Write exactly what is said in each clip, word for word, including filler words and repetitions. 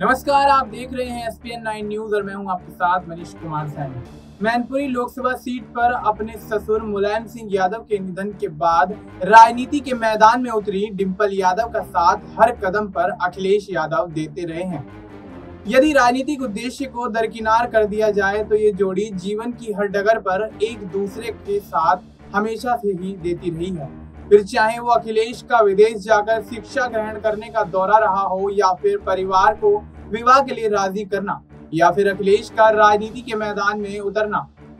नमस्कार, आप देख रहे हैं S P N nine news और मैं हूं आपके साथ मनीष कुमार सैनी। मैनपुरी लोकसभा सीट पर अपने ससुर मुलायम सिंह यादव के निधन के बाद राजनीति के मैदान में उतरी डिम्पल यादव का साथ हर कदम पर अखिलेश यादव देते रहे हैं। यदि राजनीतिक उद्देश्य को दरकिनार कर दिया जाए तो ये जोड़ी जीवन की हर डगर पर एक दूसरे के साथ हमेशा से ही देती रही है। फिर चाहे वो अखिलेश का विदेश जाकर शिक्षा ग्रहण करने का दौरा रहा हो या फिर परिवार को विवाह के लिए राजी करना या फिर अखिलेश का राजनीति के मैदान में उतरना,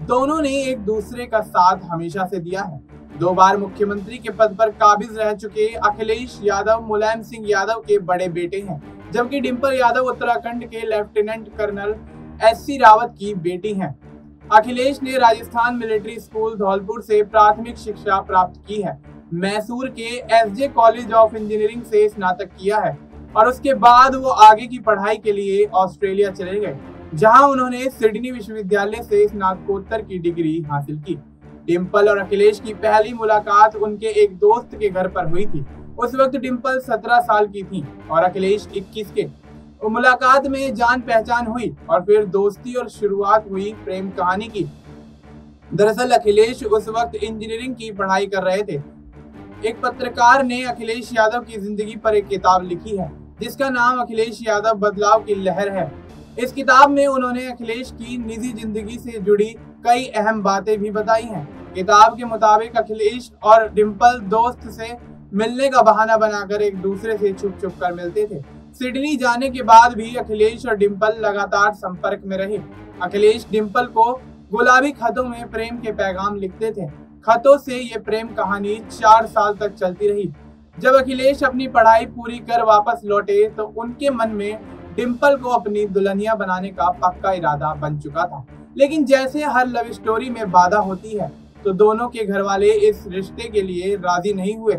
दोनों ने एक दूसरे का साथ हमेशा से दिया है। दो बार मुख्यमंत्री के पद पर काबिज रह चुके अखिलेश यादव मुलायम सिंह यादव के बड़े बेटे हैं, जबकि डिम्पल यादव उत्तराखंड के lieutenant colonel S C Rawat की बेटी हैं। अखिलेश ने राजस्थान मिलिट्री स्कूल धौलपुर से प्राथमिक शिक्षा प्राप्त की है, मैसूर के S J college of engineering से स्नातक किया है और उसके बाद वो आगे की पढ़ाई के लिए ऑस्ट्रेलिया चले गए, जहां उन्होंने सिडनी विश्वविद्यालय से स्नातकोत्तर की डिग्री हासिल की। डिम्पल और अखिलेश की पहली मुलाकात उनके एक दोस्त के घर पर हुई थी। उस वक्त डिम्पल सत्रह साल की थी और अखिलेश इक्कीस के। मुलाकात में जान पहचान हुई और फिर दोस्ती और शुरुआत हुई प्रेम कहानी की। दरअसल अखिलेश उस वक्त इंजीनियरिंग की पढ़ाई कर रहे थे। एक पत्रकार ने अखिलेश यादव की जिंदगी पर एक किताब लिखी है जिसका नाम अखिलेश यादव बदलाव की लहर है। इस किताब में उन्होंने अखिलेश की निजी जिंदगी से जुड़ी कई अहम बातें भी बताई हैं। किताब के मुताबिक अखिलेश और डिम्पल दोस्त से मिलने का बहाना बनाकर एक दूसरे से छुप छुप कर मिलते थे। सिडनी जाने के बाद भी अखिलेश और डिम्पल लगातार संपर्क में रहे। अखिलेश डिम्पल को गुलाबी खतों में प्रेम के पैगाम लिखते थे। खतों से ये प्रेम कहानी चार साल तक चलती रही। जब अखिलेश अपनी पढ़ाई पूरी कर वापस लौटे तो उनके मन में डिम्पल को अपनी दुल्हनिया बनाने का पक्का इरादा बन चुका था, लेकिन जैसे हर लव स्टोरी में बाधा होती है तो दोनों के घरवाले इस रिश्ते के लिए राजी नहीं हुए।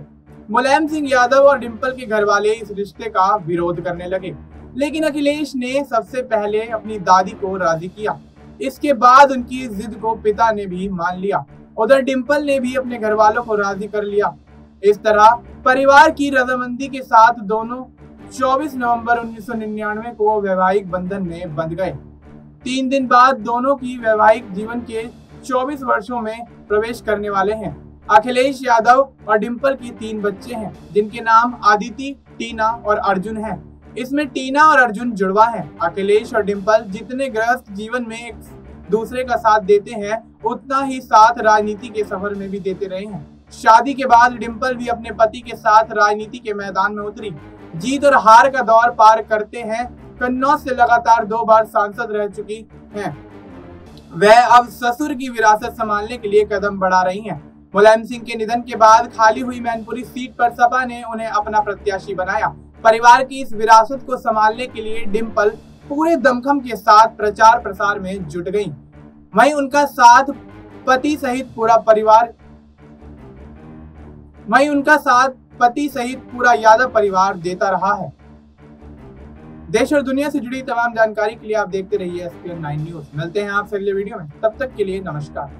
मुलायम सिंह यादव और डिम्पल के घरवाले इस रिश्ते का विरोध करने लगे, लेकिन अखिलेश ने सबसे पहले अपनी दादी को राजी किया। इसके बाद उनकी जिद को पिता ने भी मान लिया। उधर डिम्पल ने भी अपने घर वालों को राजी कर लिया। इस तरह परिवार की रजामंदी के साथ दोनों चौबीस नवंबर उन्नीस सौ निन्यानवे को वैवाहिक बंधन में बंध गए। तीन दिन बाद दोनों की वैवाहिक जीवन के चौबीस वर्षों में प्रवेश करने वाले हैं। अखिलेश यादव और डिम्पल की तीन बच्चे हैं जिनके नाम आदिति, टीना और अर्जुन हैं। इसमें टीना और अर्जुन जुड़वा है। अखिलेश और डिम्पल जितने गृहस्थ जीवन में एक दूसरे का साथ देते हैं, उतना ही साथ राजनीति के सफर में भी देते रहे हैं। शादी के बाद डिम्पल भी अपने पति के साथ राजनीति के मैदान में उतरी। जीत और हार का दौर पार करते हैं। कन्नौज से लगातार दो बार सांसद रह चुकी हैं। वह अब ससुर की विरासत संभालने के लिए कदम बढ़ा रही हैं। मुलायम सिंह के निधन के बाद खाली हुई मैनपुरी सीट पर सपा ने उन्हें अपना प्रत्याशी बनाया। परिवार की इस विरासत को संभालने के लिए डिम्पल पूरे दमखम के साथ प्रचार प्रसार में जुट गईं। वहीं उनका साथ पति सहित पूरा परिवार वहीं उनका साथ पति सहित पूरा यादव परिवार देता रहा है। देश और दुनिया से जुड़ी तमाम जानकारी के लिए आप देखते रहिए S P N nine news. मिलते हैं आपसे अगले वीडियो में, तब तक के लिए नमस्कार।